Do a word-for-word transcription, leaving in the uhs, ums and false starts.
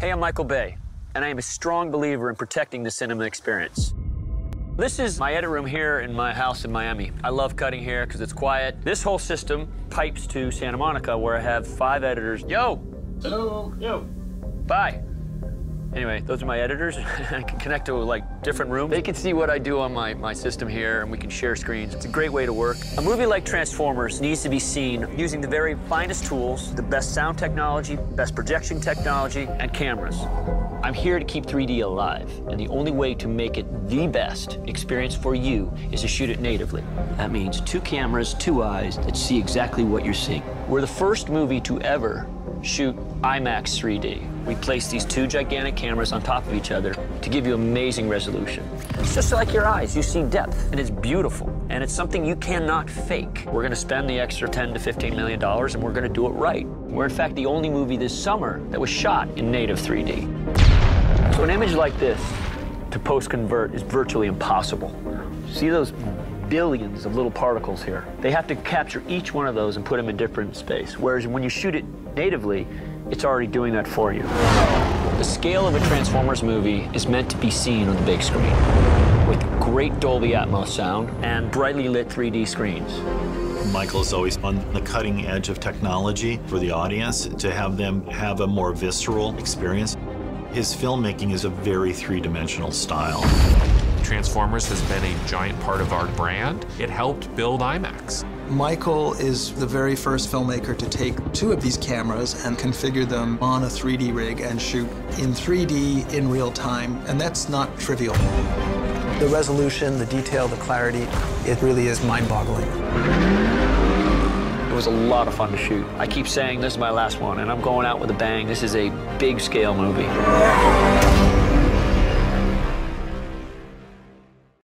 Hey, I'm Michael Bay, and I am a strong believer in protecting the cinema experience. This is my edit room here in my house in Miami. I love cutting here because it's quiet. This whole system pipes to Santa Monica, where I have five editors. Yo! Hello. Yo. Bye. Anyway, those are my editors. I can connect to like different rooms. They can see what I do on my, my system here, and we can share screens. It's a great way to work. A movie like Transformers needs to be seen using the very finest tools, the best sound technology, best projection technology, and cameras. I'm here to keep three D alive, and the only way to make it the best experience for you is to shoot it natively. That means two cameras, two eyes that see exactly what you're seeing. We're the first movie to ever shoot IMAX three D. We place these two gigantic cameras on top of each other to give you amazing resolution. It's just like your eyes, you see depth, and it's beautiful, and it's something you cannot fake. We're gonna spend the extra ten to fifteen million dollars, and we're gonna do it right. We're in fact the only movie this summer that was shot in native three D. So an image like this to post-convert is virtually impossible. See those billions of little particles here? They have to capture each one of those and put them in different space, whereas when you shoot it natively, it's already doing that for you. The scale of a Transformers movie is meant to be seen on the big screen with great Dolby Atmos sound and brightly lit three D screens. Michael's always on the cutting edge of technology for the audience to have them have a more visceral experience. His filmmaking is a very three-dimensional style. Transformers has been a giant part of our brand. It helped build IMAX. Michael is the very first filmmaker to take two of these cameras and configure them on a three D rig and shoot in three D in real time, and that's not trivial. The resolution, the detail, the clarity, it really is mind-boggling. It was a lot of fun to shoot. I keep saying this is my last one, and I'm going out with a bang. This is a big-scale movie.